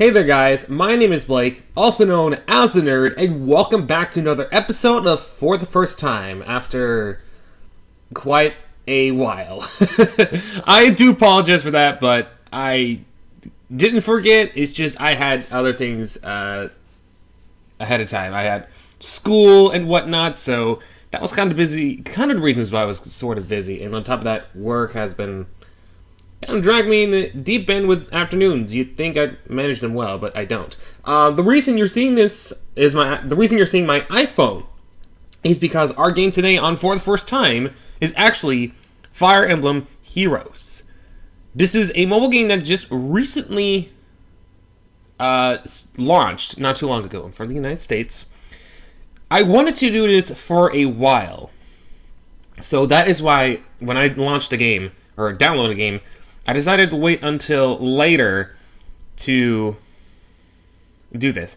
Hey there guys, my name is Blake, also known as The Nerd, and welcome back to another episode of For the First Time, after quite a while. I do apologize for that, but I didn't forget, it's just I had other things ahead of time. I had school and whatnot, so that was kind of busy, kind of the reasons why I was sort of busy, and on top of that, work has been kind of dragged me in the deep end with afternoons. You'd think I managed them well, but I don't. The reason you're seeing this is the reason you're seeing my iPhone is because our game today on For the First Time is actually Fire Emblem Heroes. This is a mobile game that just recently launched not too long ago from the United States. I wanted to do this for a while, so that is why when I launched the game or downloaded the game, I decided to wait until later to do this.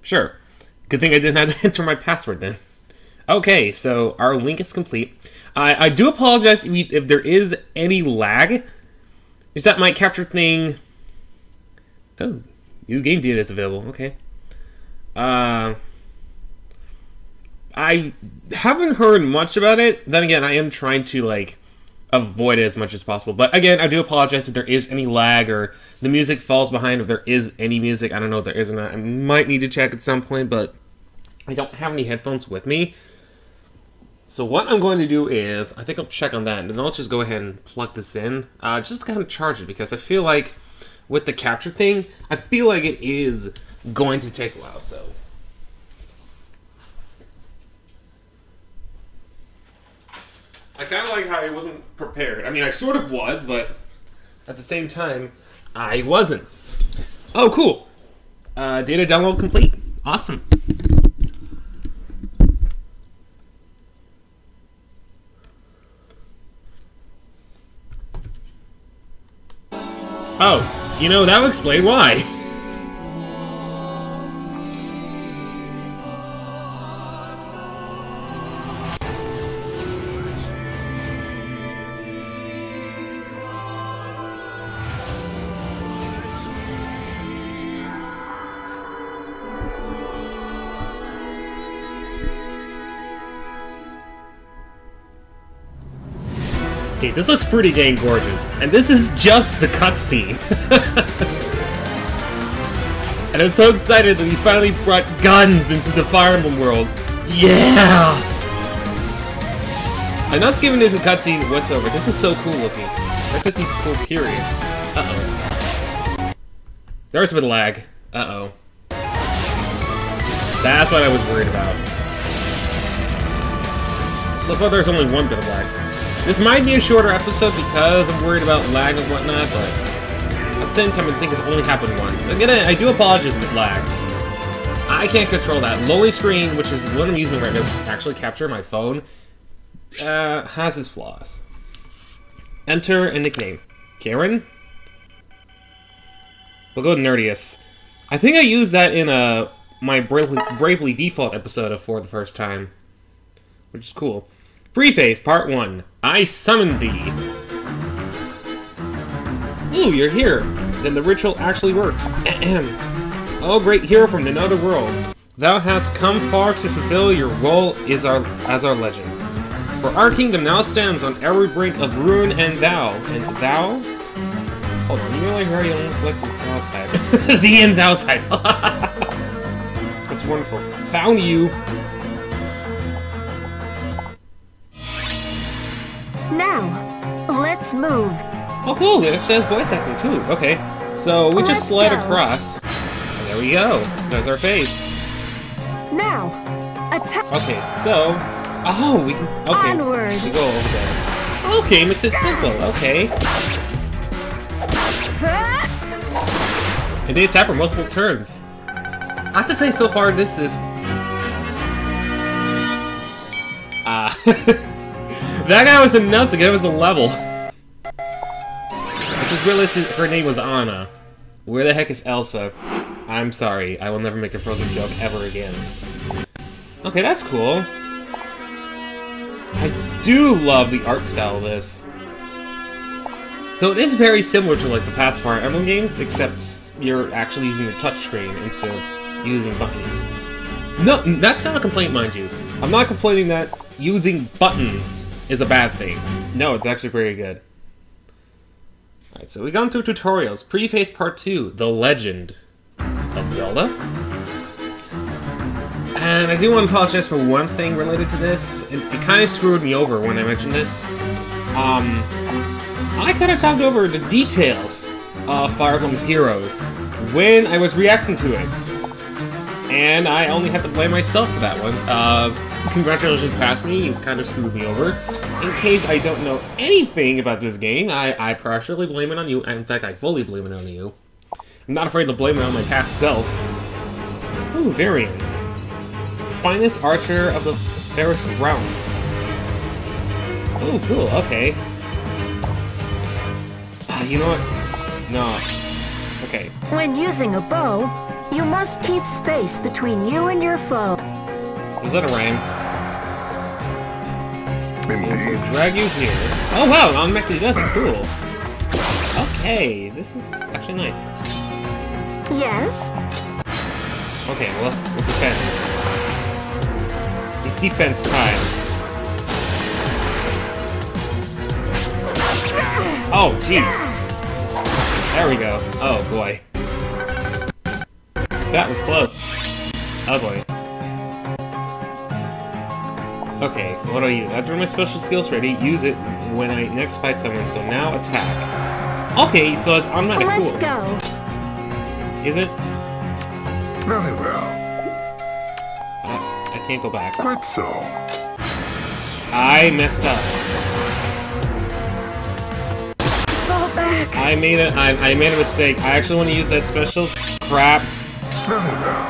Sure. Good thing I didn't have to enter my password then. Okay, so our link is complete. I do apologize if there is any lag. Is that my capture thing? Oh, new game data is available. Okay. I haven't heard much about it. Then again, I am trying to like avoid it as much as possible. But again, I do apologize if there is any lag or the music falls behind, if there is any music. I don't know if there is or not. I might need to check at some point, but I don't have any headphones with me. So what I'm going to do is, I think I'll check on that, and then I'll just go ahead and plug this in. Just to kind of charge it, because I feel like with the capture thing, I feel like it is going to take a while, so I kind of like how I wasn't prepared. I mean, I sort of was, but at the same time, I wasn't. Oh, cool. Data download complete. Awesome. Oh, you know, that would explain why. This looks pretty dang gorgeous, and this is just the cutscene. And I'm so excited that we finally brought guns into the Fire Emblem world. Yeah! I'm not giving this a cutscene whatsoever. This is so cool looking. Like, this is cool, period. Uh-oh. There's a bit of lag. Uh-oh. That's what I was worried about. So far, there's only one bit of lag. This might be a shorter episode because I'm worried about lag and whatnot, but at the same time I think it's only happened once. Again, I do apologize if it lags. I can't control that. Lowly screen, which is what I'm using right now to actually capture my phone, has its flaws. Enter a nickname. Karen? We'll go with Nerdius. I think I used that in my Bravely Default episode of For the First Time, which is cool. Preface, Part 1. I summon thee. Ooh, you're here. Then the ritual actually worked. Ahem. Oh, great hero from another world. Thou hast come far to fulfill your role as our legend. For our kingdom now stands on every brink of ruin, and thou. And thou? Hold on, you really heard you almost like the thou type. The and thou type. That's wonderful. Found you. Now, let's move. Oh, cool. It actually has voice acting, too. Okay. So, we just slide across. And there we go. There's our face. Now, attack. Okay, so... Oh, we can... Okay. Onward. We go over there. Okay, makes it simple. Okay. And they attack for multiple turns. I have to say, so far, this is... That guy was enough to give us a level. I just realized her name was Anna. Where the heck is Elsa? I'm sorry, I will never make a Frozen joke ever again. Okay, that's cool. I do love the art style of this. So it is very similar to like the past Fire Emblem games, except you're actually using your touchscreen instead of using buttons. No, that's not a complaint, mind you. I'm not complaining that using buttons is a bad thing. No, it's actually pretty good. Alright, so we've gone through tutorials. Preface Part 2, The Legend of Zelda. And I do want to apologize for one thing related to this. It kind of screwed me over when I mentioned this. I kind of talked over the details of Fire Emblem Heroes when I was reacting to it. And I only have to blame myself for that one. Congratulations past me, you kind of screwed me over. In case I don't know anything about this game, I partially blame it on you. In fact, I fully blame it on you. I'm not afraid to blame it on my past self. Ooh, Varian. Finest archer of the fairest realms. Ooh, cool, okay. You know what? No. Okay. When using a bow, you must keep space between you and your foe. Is that a rhyme? Indeed. We'll drag you here. Oh wow, it automatically does it. Cool. Okay, this is actually nice. Yes. Okay, well, we'll defend. It's defense time. Oh, jeez. There we go. Oh boy. That was close. Oh boy. Okay, what do I use? After my special skill's ready, use it when I next fight someone, so now attack. Okay, so it's automatic. Let's cool. Go. Is it? Very well. I can't go back. Quite so. I messed up. Fall back. I made a mistake. I actually want to use that special crap. Very well.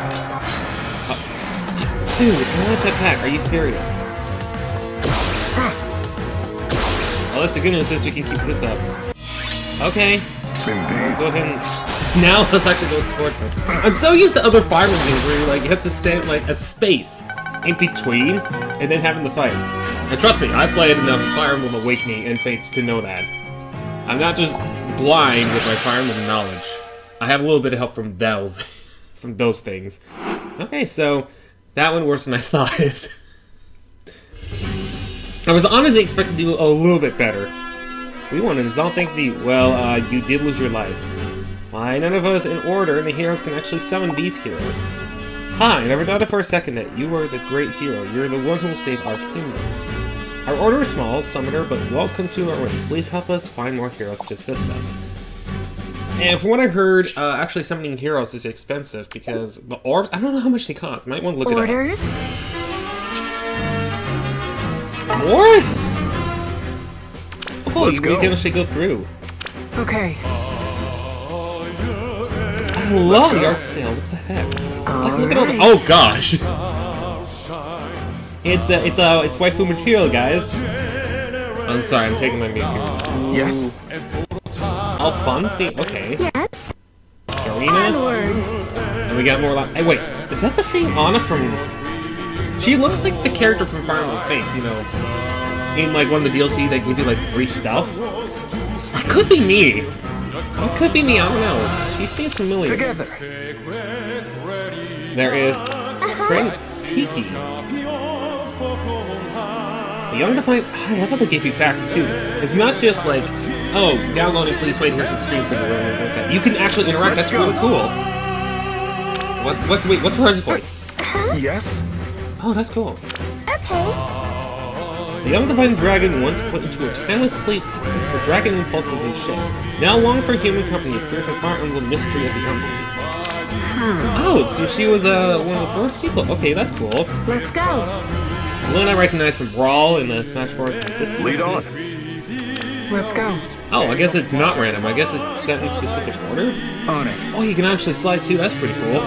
Dude, I want to attack. Are you serious? Well, that's the good news is we can keep this up. Okay. Let's go ahead and... Now let's actually go towards it. I'm so used to other Fire Emblem games where you have to stand like a space in between and then having the fight. And trust me, I've played enough Fire Emblem Awakening and Fates to know that. I'm not just blind with my Fire Emblem knowledge. I have a little bit of help from those, things. Okay, so... That went worse than I thought. I was honestly expecting to do a little bit better. We won, and it's all thanks to you. Well, you did lose your life. Why, none of us in order, and the heroes can actually summon these heroes. Hi, I never doubted for a second that you were the great hero. You're the one who will save our kingdom. Our order is small, summoner, but welcome to our ranks. Please help us find more heroes to assist us. And from what I heard, actually summoning heroes is expensive because the orbs, I don't know how much they cost. Might want to look at orders. More? Oh, let's go. We can actually go through. Okay. I love Yardstale. What the heck? Like, look at all the, oh gosh. It's waifu material, guys. I'm sorry, I'm taking my mute here. Yes. Alfonsi, okay. Yes. Karina. Onward. And we got more. Hey, wait, is that the same Anna from? She looks like the character from Fire Emblem Fates, you know, in like one of the DLC they give you like free stuff. That could be me. That could be me. I don't know. She seems familiar. Together. There is Prince Tiki. Young Defiant. I love how they gave you facts too. It's not just like. Oh, download it, please wait, here's the screen for the okay. You can actually interact, that's really cool. Wait, what's her voice? Yes? Oh, that's cool. Okay. The young divine dragon once put into a timeless sleep to keep the dragon impulses in check. Now longs for human company, appears in Fire Emblem Mystery of the Emblem. Oh, so she was one of the first people. Okay, that's cool. Let's go. One I recognize from Brawl and Smash Bros. Consistent. Lead on. Let's go. Oh, I guess it's not random. I guess it's set in a specific order? On it. Oh, you can actually slide too. That's pretty cool.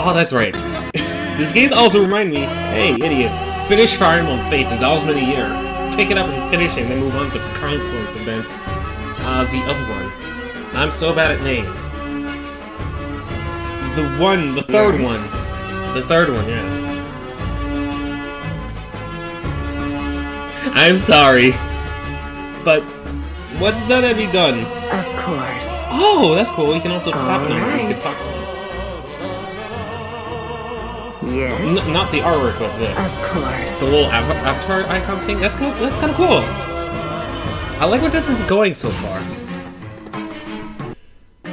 Oh, that's right. This game's also remind me, hey, idiot, finish Fire Emblem Fates. It's always been a year. Pick it up and finish it, and then move on to Conquest and then the other one. I'm so bad at names. The third one, yeah. I'm sorry. but what's that have you done? Of course. Oh, that's cool. You can also tap them. Right. Yes. Not the artwork, but the... Of course. The little avatar icon thing. That's kind of, cool. I like where this is going so far.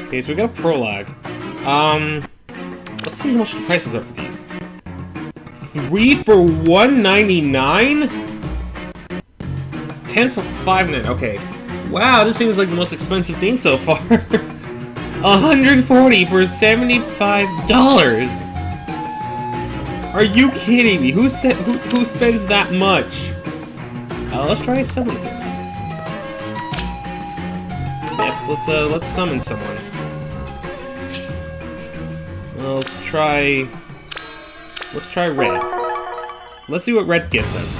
Okay, so we got a prologue. Let's see how much the prices are for these. 3 for $1.99? 10 for $5.99. Okay. Wow, this seems like the most expensive thing so far. 140 for $75. Are you kidding me? Who spends that much? Let's try a summon. Yes, let's summon someone. Let's try Red. Let's see what Red gets us.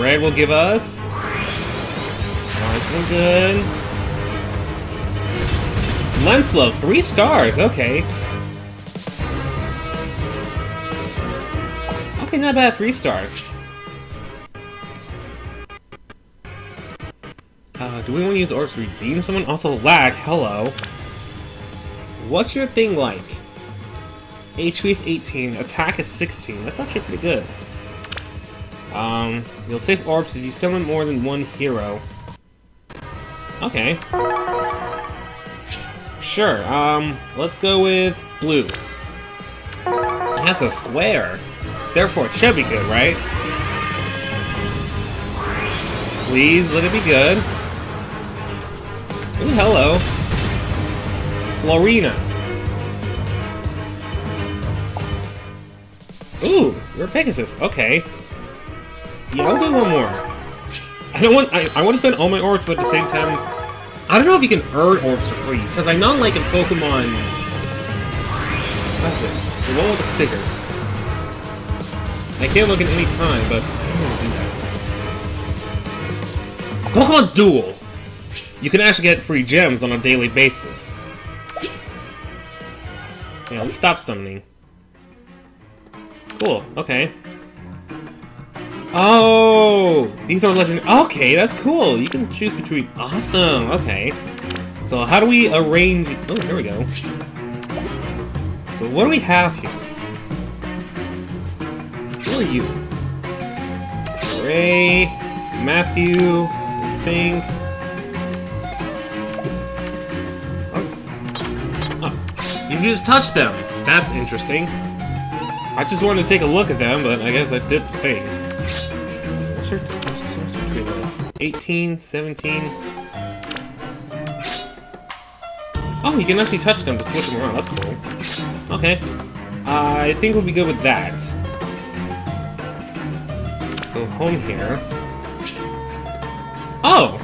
Red will give us. Alright, so good. Lancelot, 3 stars. Okay. Okay, not bad. 3 stars. Do we want to use orbs to redeem someone? Also, lag. Hello. What's your thing like? HP is 18. Attack is 16. That's actually pretty good. You'll save orbs if you summon more than one hero. Okay. Sure. Let's go with blue. It has a square. Therefore, it should be good, right? Please, let it be good. Ooh, hello. Florina. Ooh, you're a Pegasus. Okay. Yeah, I'll do one more. I want to spend all my orbs, but at the same time... I don't know if you can earn orbs for free, because I know, like, in Pokemon... That's it. The one with the figures. I can't look at any time, but I don't want to do that. Pokemon Duel! You can actually get free gems on a daily basis. Yeah, let's stop summoning. Cool, okay. Oh! These are legendary. Okay, that's cool! You can choose between... Awesome! Okay. So how do we arrange... Oh, there we go. So what do we have here? Are you? Ray, Matthew, I think. Oh. You just touched them. That's interesting. I just wanted to take a look at them, but I guess I did the thing. What's your trade list? 18, 17. Oh, you can actually touch them to switch them around. That's cool. Okay. I think we'll be good with that. Go home here. Oh!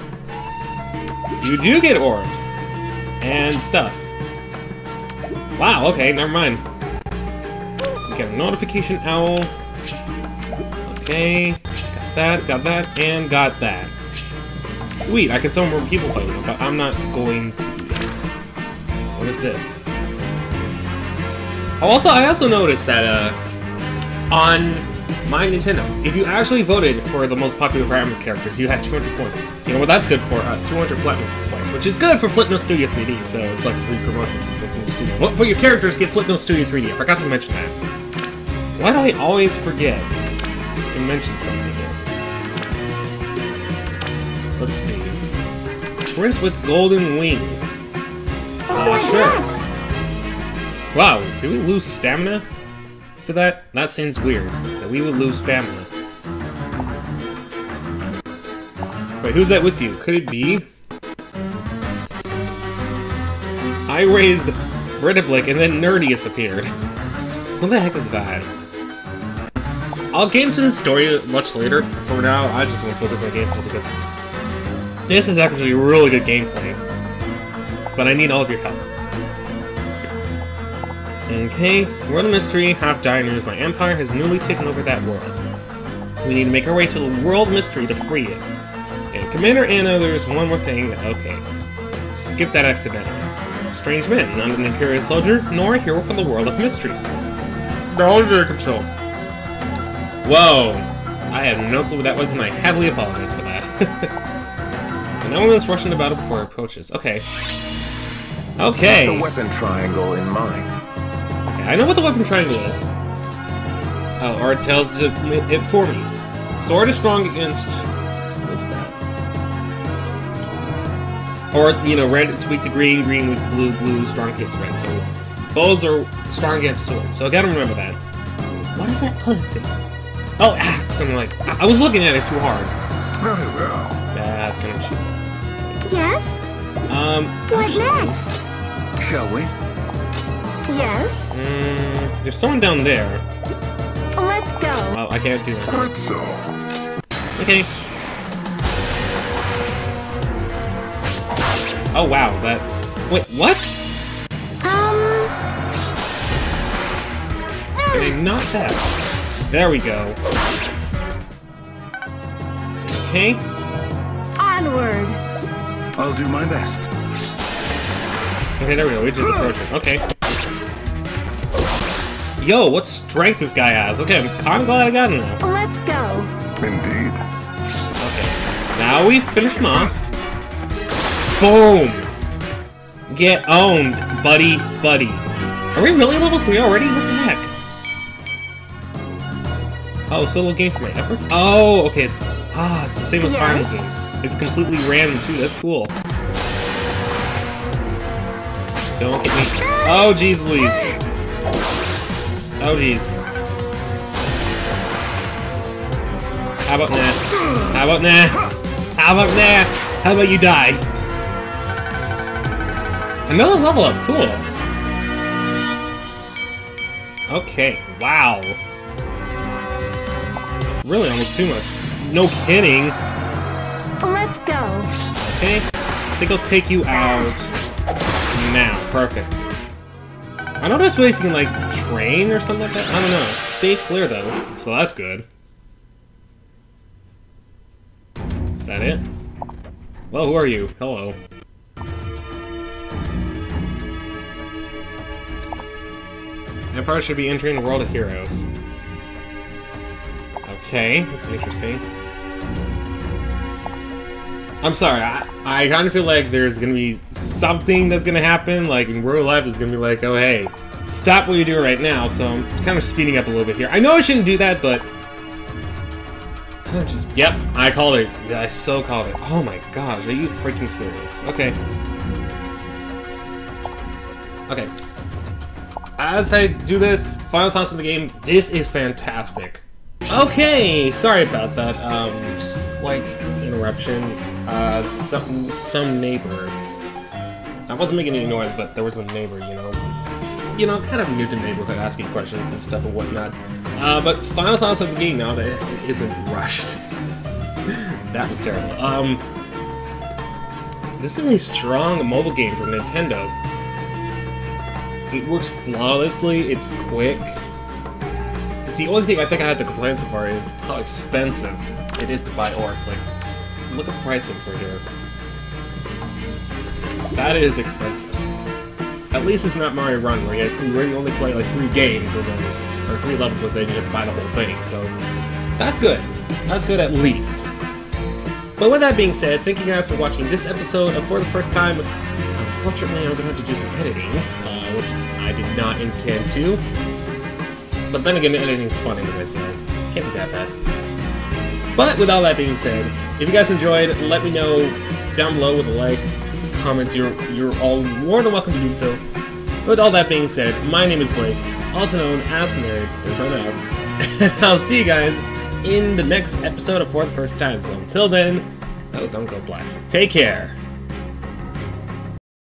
You do get orbs! And stuff. Wow, okay, never mind. We got a notification owl. Okay, got that, and got that. Sweet, I can summon more people fighting, but I'm not going to do that. What is this? Oh, also, I also noticed that, on... My Nintendo. If you actually voted for the most popular Fire Emblem characters, you had 200 points. You know what that's good for? 200 platinum points, which is good for Flipnote Studio 3D, so it's like free promotion for Flipnote Studio. But for your characters, get Flipnote Studio 3D. I forgot to mention that. Why do I always forget to mention something here? Let's see. Prince with golden wings. Sure. Wow, did we lose stamina? For that? That seems weird, that we would lose stamina. Wait, who's that with you? Could it be? I raised Britablick and then Nerdius appeared. What the heck is that? I'll get into the story much later. For now, I just want to focus on gameplay because this is actually really good gameplay. But I need all of your help. Okay, World of Mystery, Half Diners, my empire has newly taken over that world. We need to make our way to the World of Mystery to free it. And Commander Anna, there's one more thing. Okay. Skip that accidentally. Strange men, not an Imperial soldier, nor a hero from the World of Mystery. They're all under control. Whoa. I have no clue what that was, and I heavily apologize for that. And no one is rushing the battle before it approaches. Okay. Okay. Keep the weapon triangle in mind. Okay, I know what the weapon triangle is. Oh, or it tells it for me. Sword is strong against... what's that? Or, you know, red is weak to green, green weak to blue, blue strong against red. So bows are strong against swords. So I gotta remember that. What is that other thing? Oh, axe! I'm like, I was looking at it too hard. Very well. That's kind of what she said. Yes? What next? Shall we? Yes? There's someone down there. Let's go. Oh, I can't do that. Let's so. Okay. Oh, wow, that... wait, what? Not that. There we go. Okay. Onward. I'll do my best. Okay, there we go. We just approached it. Okay. Yo, what strength this guy has. Okay, I'm glad I got him now. Let's go. Indeed. Okay. Now we finish him off. Boom. Get owned, buddy, buddy. Are we really level 3 already? What the heck? Oh, so a little gain for my efforts? Oh, okay. It's, it's the same as Fire Emblem games. It's completely random, too. That's cool. Don't get me. Oh, jeez, Louise. Oh, jeez. How about nah? How about nah? How about nah? How about you die? Another level up. Cool. Okay. Wow. Really, almost too much. No kidding. Let's go. Okay, I think I'll take you out now. Perfect. I know there's ways you can like train or something like that. I don't know. Stage clear though, so that's good. Is that it? Well, who are you? Hello. Empire should be entering the World of Heroes. Okay, that's interesting. I'm sorry, I kind of feel like there's gonna be something that's gonna happen, like in real life, it's gonna be like, oh hey, stop what you're doing right now, so I'm kind of speeding up a little bit here. I know I shouldn't do that, but... just, yep, I called it. Yeah, I so called it. Oh my gosh, are you freaking serious? Okay. Okay. As I do this, final thoughts of the game, this is fantastic. Okay, sorry about that, slight interruption, some neighbor, I wasn't making any noise, but there was a neighbor, you know, kind of new to the neighborhood, asking questions and stuff and whatnot, but final thoughts of the game now that it isn't rushed, that was terrible, this is a strong mobile game from Nintendo, it works flawlessly, it's quick. The only thing I think I had to complain so far is how expensive it is to buy orbs. Like, look at the pricings right here. That is expensive. At least it's not Mario Run, where you only play like 3 games, and then, or 3 levels, and then you have to buy the whole thing. So, that's good. That's good at least. But with that being said, thank you guys for watching this episode of For the First Time. Unfortunately, I'm going to have to do some editing, which I did not intend to. But then again, editing's fun anyway, so can't be that bad. But with all that being said, if you guys enjoyed, let me know down below with a like, comments, you're all more than welcome to do so. With all that being said, my name is Blake, also known as Nerd, there's no one else. And I'll see you guys in the next episode of For the First Time. So until then, oh, don't go black. Take care.